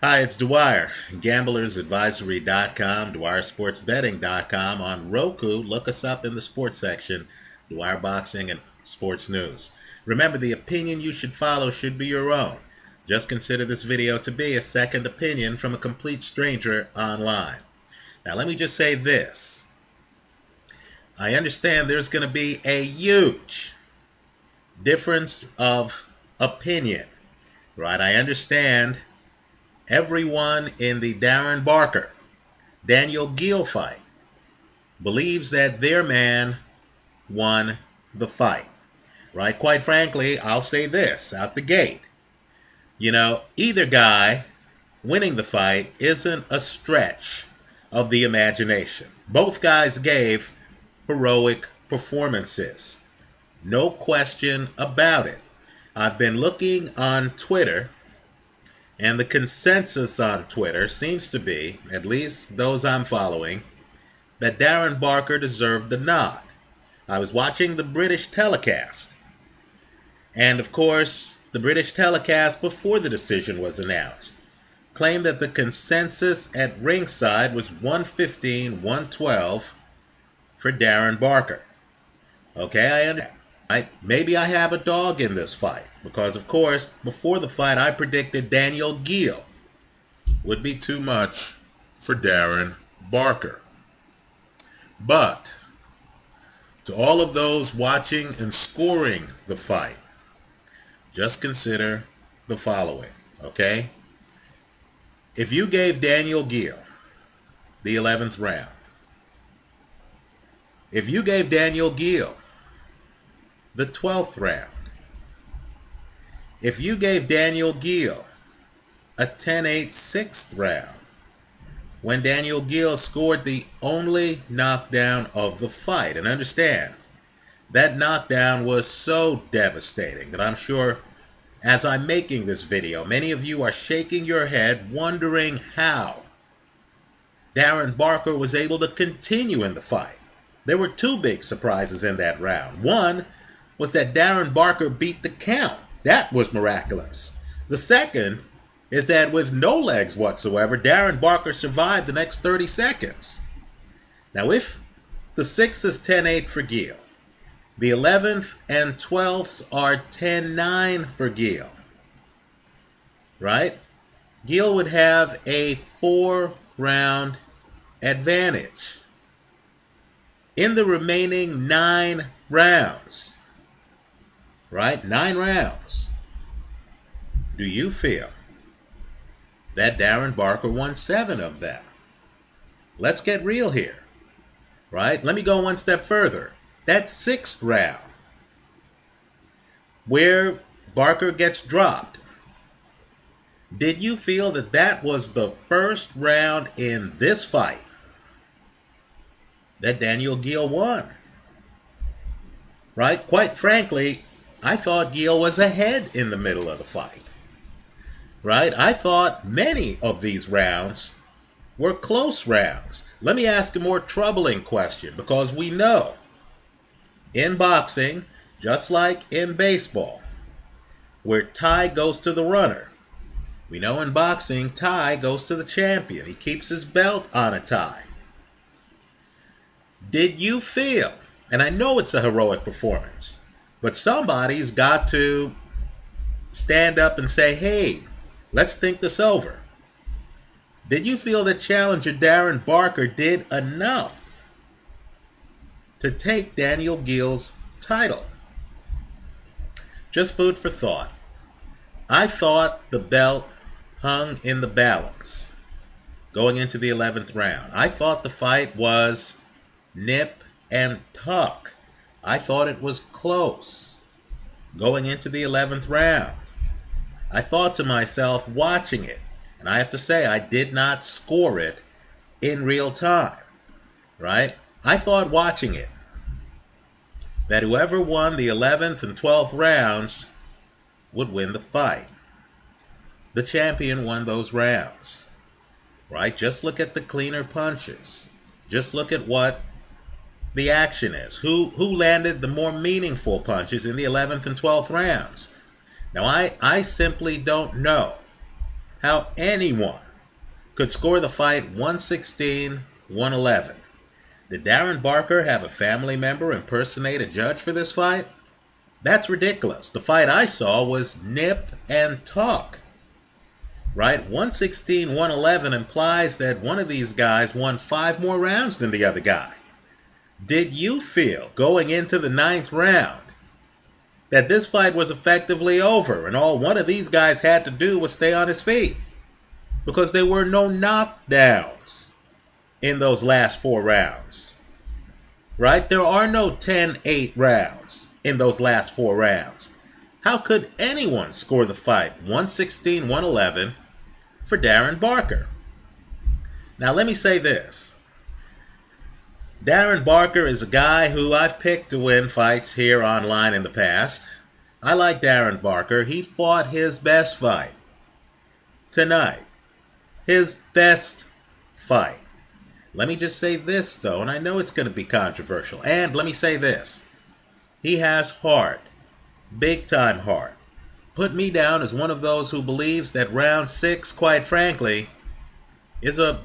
Hi, it's Dwyer. GamblersAdvisory.com, DwyerSportsBetting.com. On Roku, look us up in the sports section, Dwyer Boxing and Sports News. Remember, the opinion you should follow should be your own. Just consider this video to be a second opinion from a complete stranger online. Now, let me just say this. I understand there's going to be a huge difference of opinion, right? I understand everyone in the Darren Barker, Daniel Geale fight believes that their man won the fight, right? Quite frankly, I'll say this out the gate. You know, either guy winning the fight isn't a stretch of the imagination. Both guys gave heroic performances. No question about it. I've been looking on Twitter, and the consensus on Twitter seems to be, at least those I'm following, that Darren Barker deserved the nod. I was watching the British telecast. And of course, the British telecast, before the decision was announced, claimed that the consensus at ringside was 115-112 for Darren Barker. Okay, I understand. Maybe I have a dog in this fight, because of course, before the fight, I predicted Daniel Geale would be too much for Darren Barker. But to all of those watching and scoring the fight, just consider the following, okay? If you gave Daniel Geale the 11th round, if you gave Daniel Geale the 12th round, if you gave Daniel Geale a 10-8 6th round, when Daniel Geale scored the only knockdown of the fight, and understand, that knockdown was so devastating that I'm sure as I'm making this video, many of you are shaking your head wondering how Darren Barker was able to continue in the fight. There were two big surprises in that round. One was that Darren Barker beat the count. That was miraculous. The second is that with no legs whatsoever, Darren Barker survived the next 30 seconds. Now, if the 6th is 10-8 for Geale, the 11th and 12ths are 10-9 for Geale, right? Geale would have a 4-round advantage. In the remaining 9 rounds, right? 9 rounds. Do you feel that Darren Barker won 7 of them? Let's get real here, right? Let me go one step further. That 6th round, where Barker gets dropped, did you feel that that was the first round in this fight that Daniel Geale won? Right? Quite frankly, I thought Geale was ahead in the middle of the fight. Right? I thought many of these rounds were close rounds. Let me ask a more troubling question, because we know in boxing, just like in baseball, where tie goes to the runner, we know in boxing, tie goes to the champion. He keeps his belt on a tie. Did you feel, and I know it's a heroic performance, but somebody's got to stand up and say, hey, let's think this over. Did you feel that challenger Darren Barker did enough to take Daniel Geale's title? Just food for thought. I thought the belt hung in the balance going into the 11th round. I thought the fight was nip and tuck. I thought it was close going into the 11th round. I thought to myself watching it, and I have to say I did not score it in real time, right? I thought watching it that whoever won the 11th and 12th rounds would win the fight. The champion won those rounds, right? Just look at the cleaner punches. Just look at what the action is. Who landed the more meaningful punches in the 11th and 12th rounds? Now, I simply don't know how anyone could score the fight 116-111. Did Darren Barker have a family member impersonate a judge for this fight? That's ridiculous. The fight I saw was nip and tuck. Right? 116-111 implies that one of these guys won 5 more rounds than the other guy. Did you feel, going into the 9th round, that this fight was effectively over and all one of these guys had to do was stay on his feet? Because there were no knockdowns in those last 4 rounds. Right? There are no 10-8 rounds in those last 4 rounds. How could anyone score the fight 116-111 for Darren Barker? Now let me say this. Darren Barker is a guy who I've picked to win fights here online in the past. I like Darren Barker. He fought his best fight tonight. His best fight. Let me just say this, though, and I know it's going to be controversial. And let me say this. He has heart. Big time heart. Put me down as one of those who believes that round 6, quite frankly, is a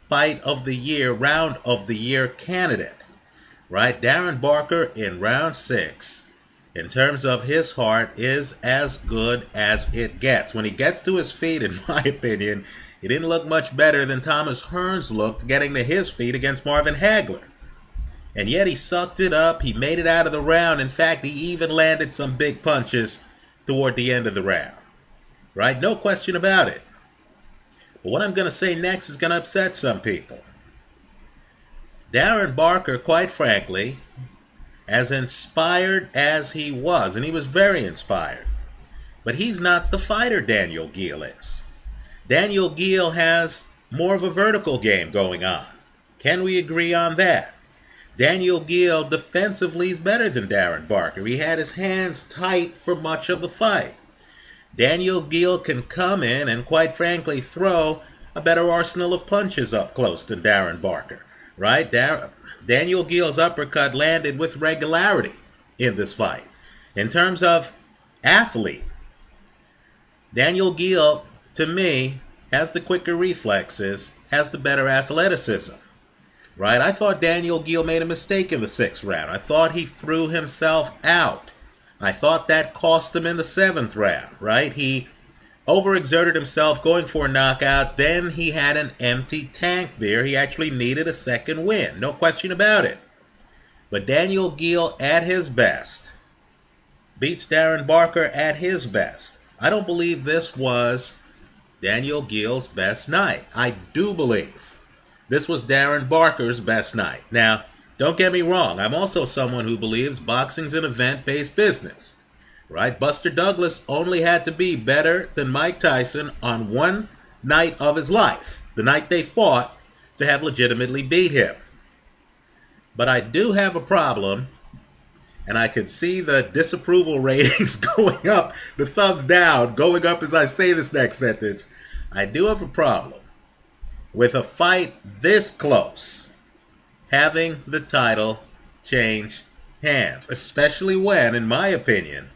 fight of the year, round of the year candidate. Right? Darren Barker in round 6, in terms of his heart, is as good as it gets. When he gets to his feet, in my opinion, he didn't look much better than Thomas Hearns looked getting to his feet against Marvin Hagler. And yet he sucked it up. He made it out of the round. In fact, he even landed some big punches toward the end of the round. Right? No question about it. But what I'm going to say next is going to upset some people. Darren Barker, quite frankly, as inspired as he was, and he was very inspired, but he's not the fighter Daniel Geale is. Daniel Geale has more of a vertical game going on. Can we agree on that? Daniel Geale defensively is better than Darren Barker. He had his hands tight for much of the fight. Daniel Geale can come in and, quite frankly, throw a better arsenal of punches up close than Darren Barker. Right? Daniel Geale's uppercut landed with regularity in this fight. In terms of athlete, Daniel Geale, to me, has the quicker reflexes, has the better athleticism. Right? I thought Daniel Geale made a mistake in the 6th round. I thought he threw himself out. I thought that cost him in the 7th round. Right? He overexerted himself going for a knockout. Then he had an empty tank there. He actually needed a second win. No question about it. But Daniel Geale at his best beats Darren Barker at his best. I don't believe this was Daniel Geale's best night. I do believe this was Darren Barker's best night. Now, don't get me wrong. I'm also someone who believes boxing's an event-based business. Right? Buster Douglas only had to be better than Mike Tyson on one night of his life, the night they fought, to have legitimately beat him. But I do have a problem, and I could see the disapproval ratings going up, the thumbs down, going up as I say this next sentence. I do have a problem with a fight this close having the title change hands, especially when, in my opinion,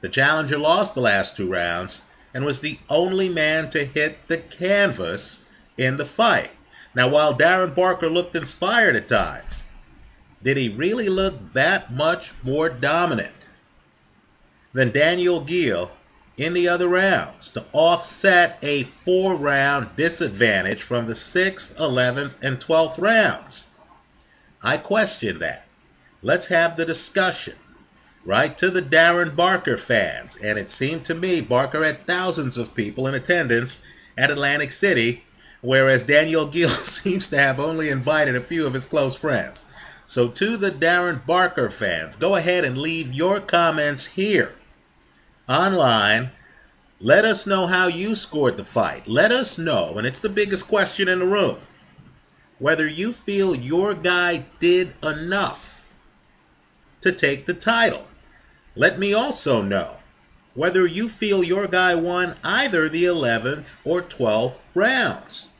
the challenger lost the last 2 rounds and was the only man to hit the canvas in the fight. Now, while Darren Barker looked inspired at times, did he really look that much more dominant than Daniel Geale in the other rounds to offset a 4-round disadvantage from the 6th, 11th, and 12th rounds? I question that. Let's have the discussion, right, to the Darren Barker fans. And it seemed to me Barker had thousands of people in attendance at Atlantic City, whereas Daniel Geale seems to have only invited a few of his close friends. So to the Darren Barker fans, go ahead and leave your comments here online. Let us know how you scored the fight. Let us know, and it's the biggest question in the room, whether you feel your guy did enough to take the title. Let me also know whether you feel your guy won either the 11th or 12th rounds.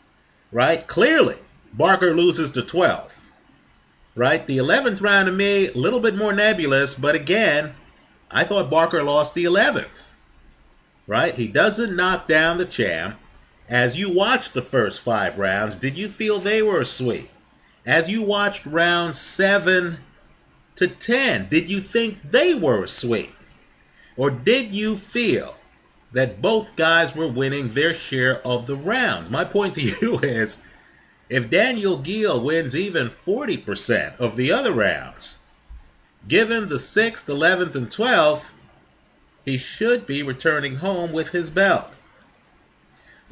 Right? Clearly, Barker loses the 12th. Right? The 11th round to me, a little bit more nebulous, but again, I thought Barker lost the 11th, right? He doesn't knock down the champ. As you watched the first 5 rounds, did you feel they were a sweep? As you watched rounds 7 to 10, did you think they were a sweep? Or did you feel that both guys were winning their share of the rounds? My point to you is, if Daniel Geale wins even 40% of the other rounds, given the 6th, 11th, and 12th, he should be returning home with his belt.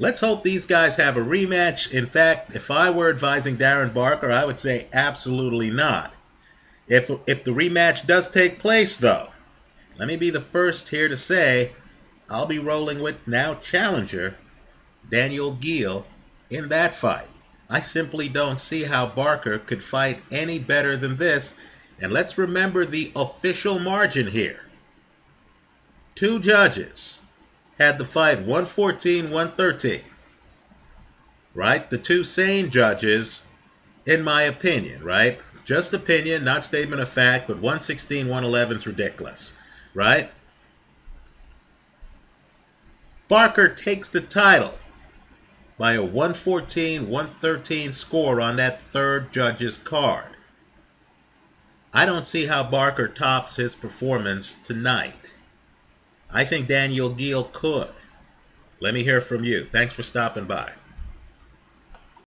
Let's hope these guys have a rematch. In fact, if I were advising Darren Barker, I would say absolutely not. If the rematch does take place, though, let me be the first here to say, I'll be rolling with now challenger Daniel Geale in that fight. I simply don't see how Barker could fight any better than this. And let's remember the official margin here. 2 judges had the fight 114-113. Right? The 2 sane judges, in my opinion, right? Just opinion, not statement of fact, but 116-111 is ridiculous, right? Barker takes the title by a 114-113 score on that 3rd judge's card. I don't see how Barker tops his performance tonight. I think Daniel Geale could. Let me hear from you. Thanks for stopping by.